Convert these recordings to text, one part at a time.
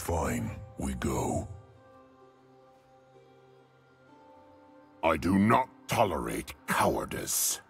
Fine, we go. I do not tolerate cowardice.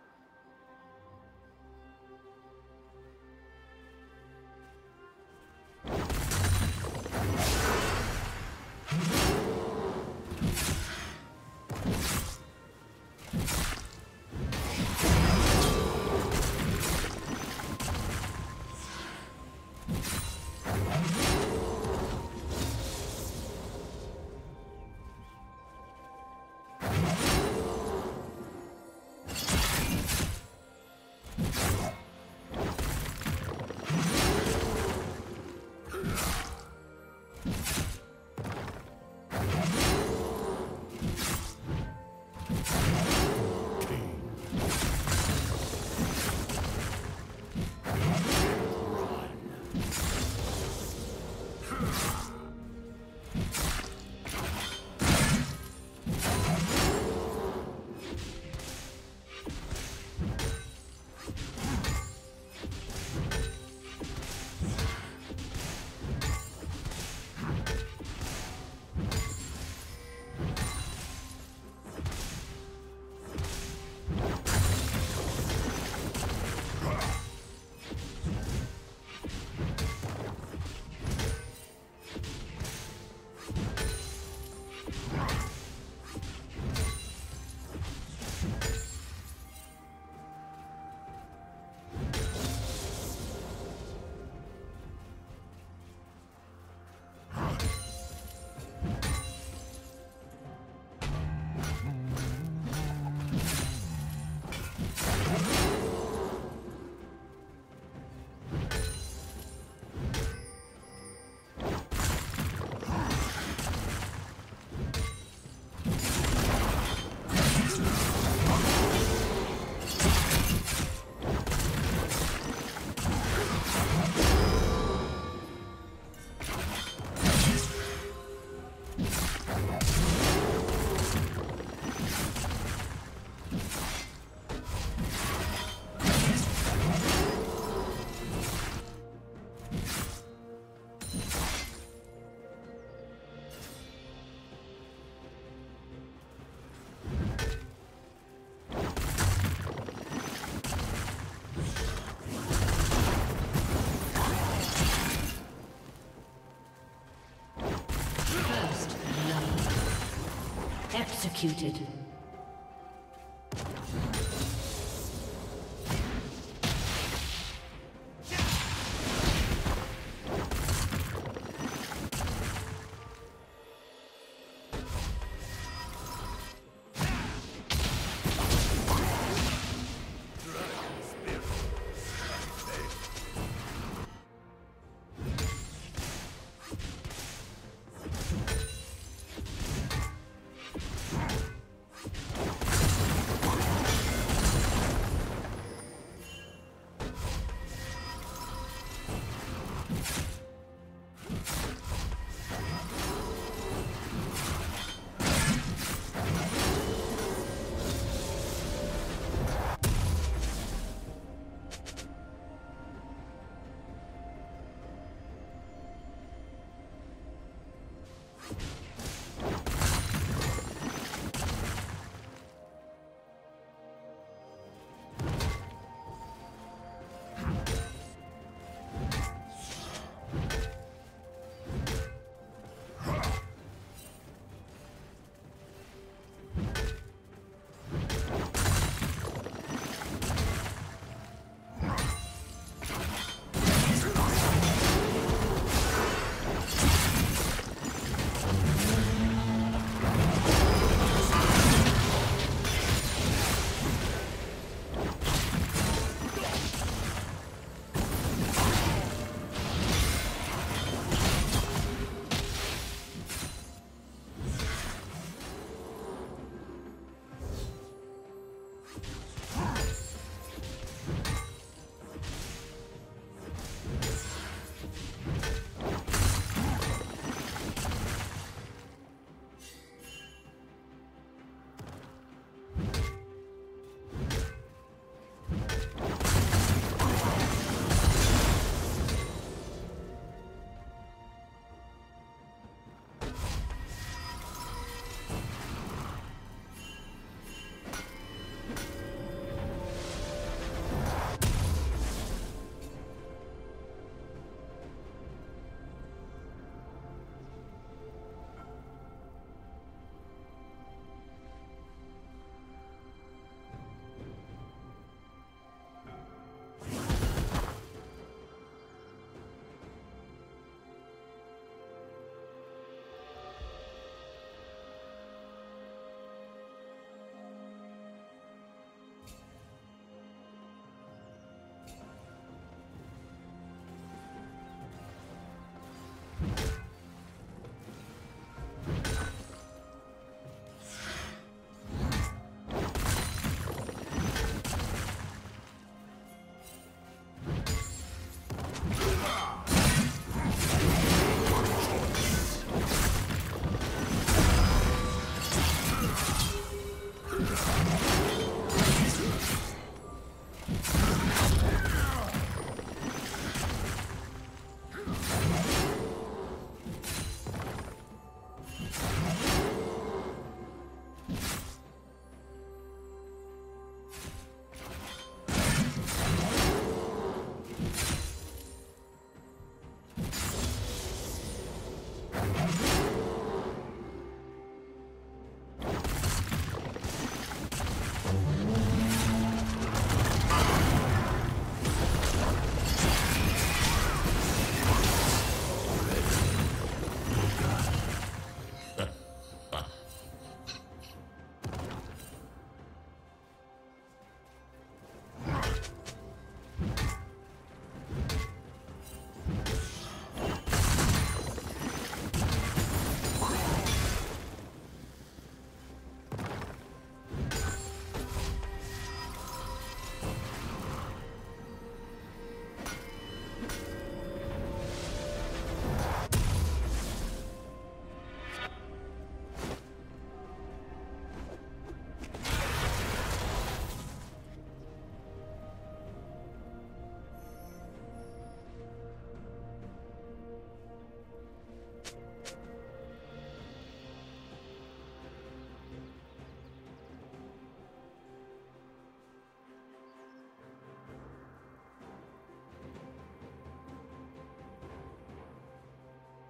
Executed.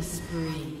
Spree.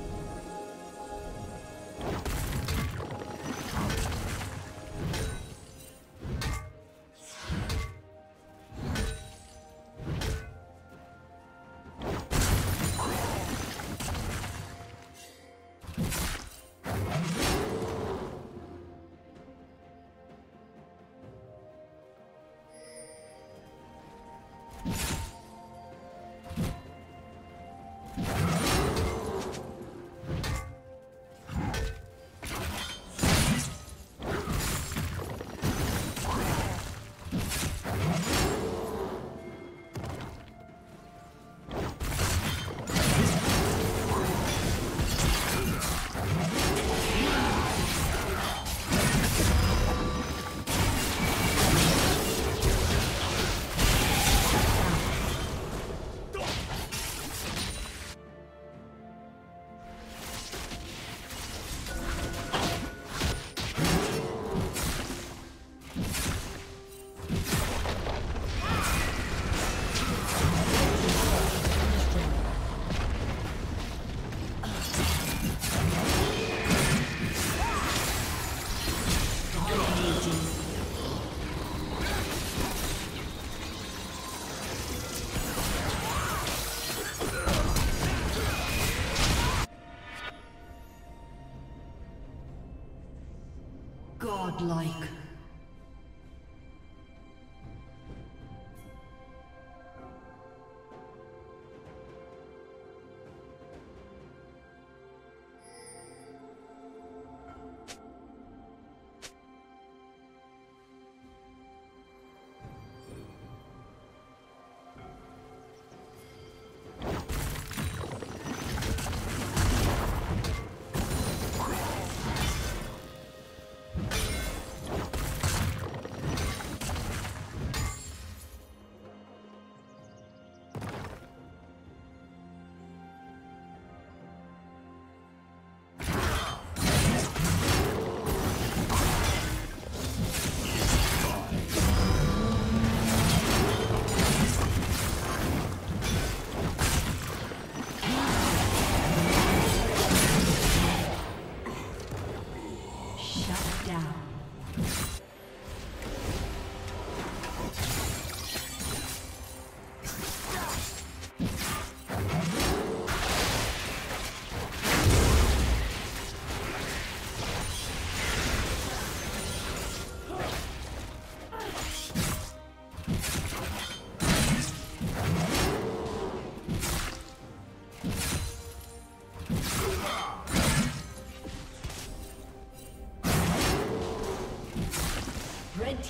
Like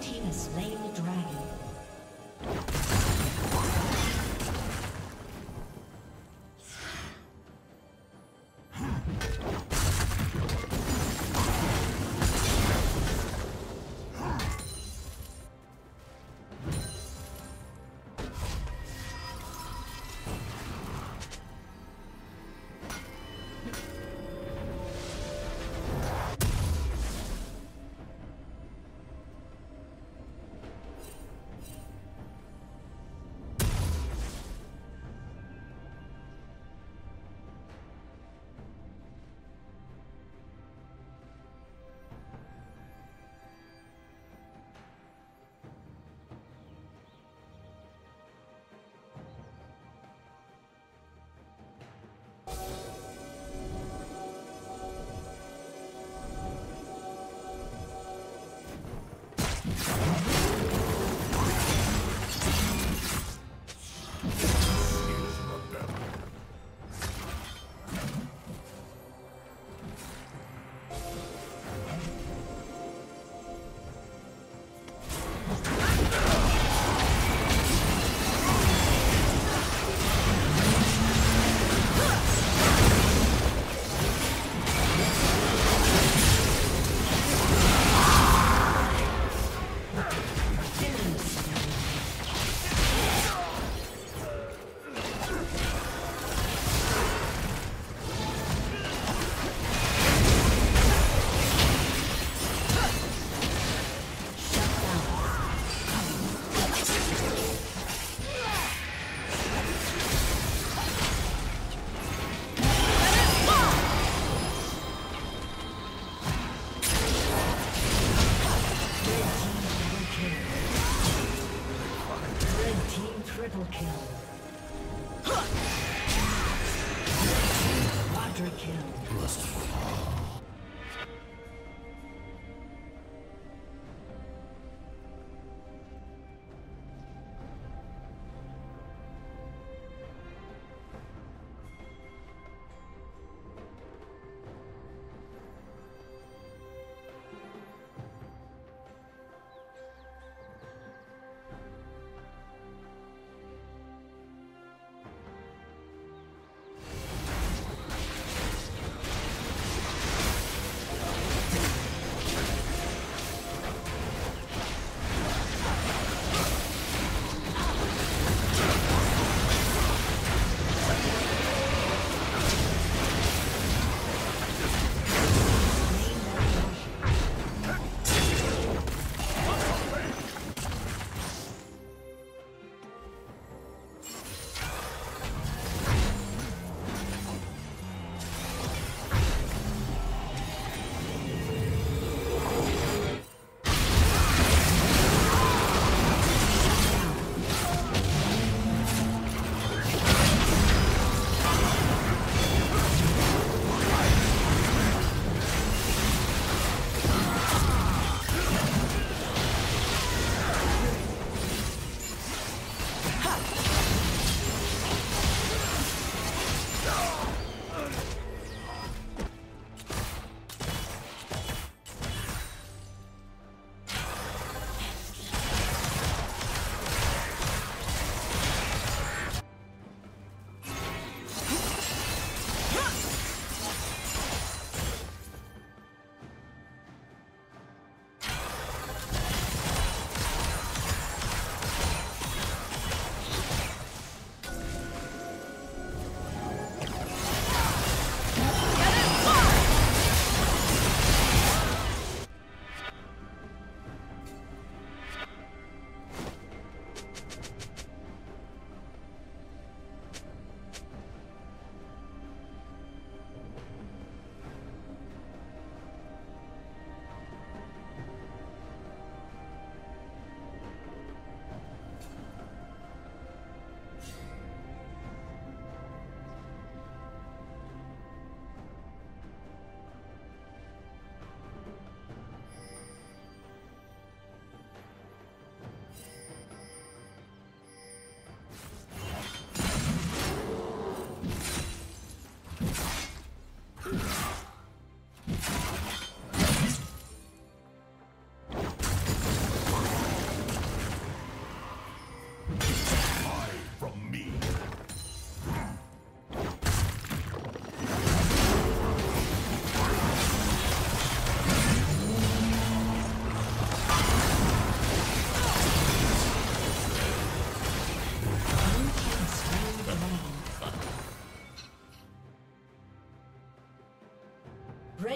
team has slain the dragon.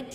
Red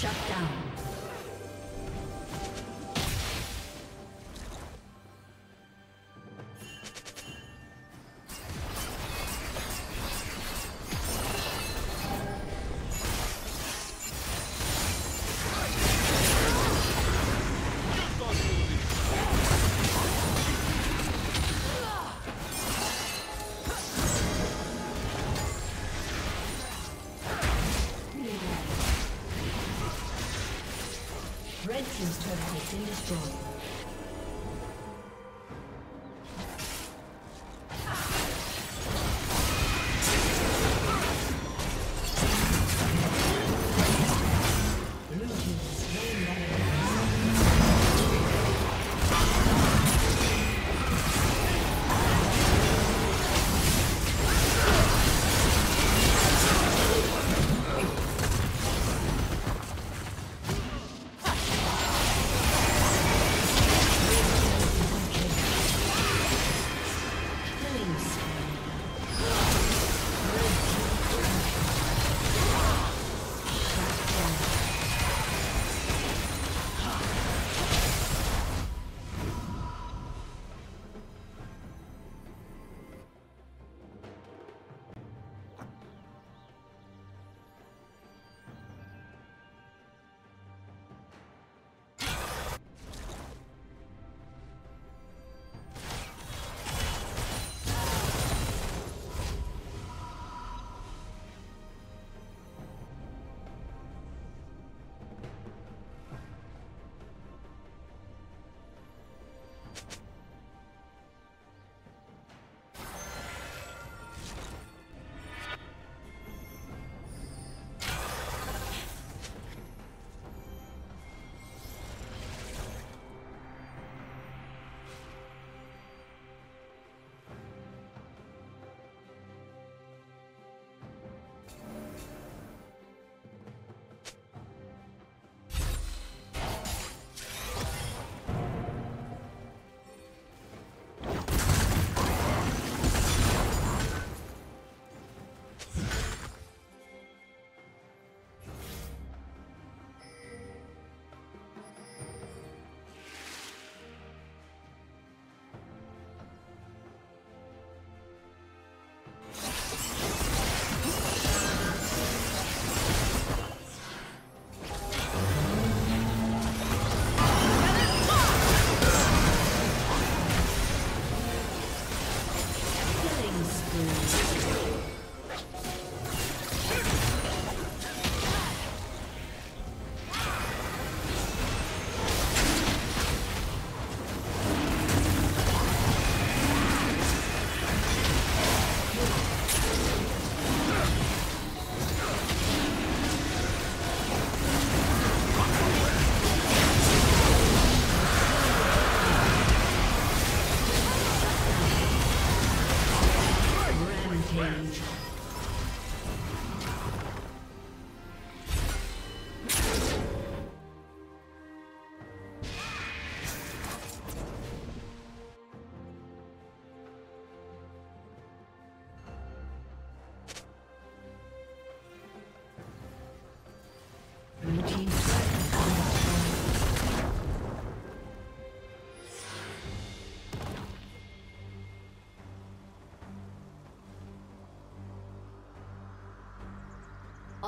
Shut down. Team's turret has been destroyed.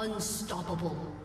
Unstoppable.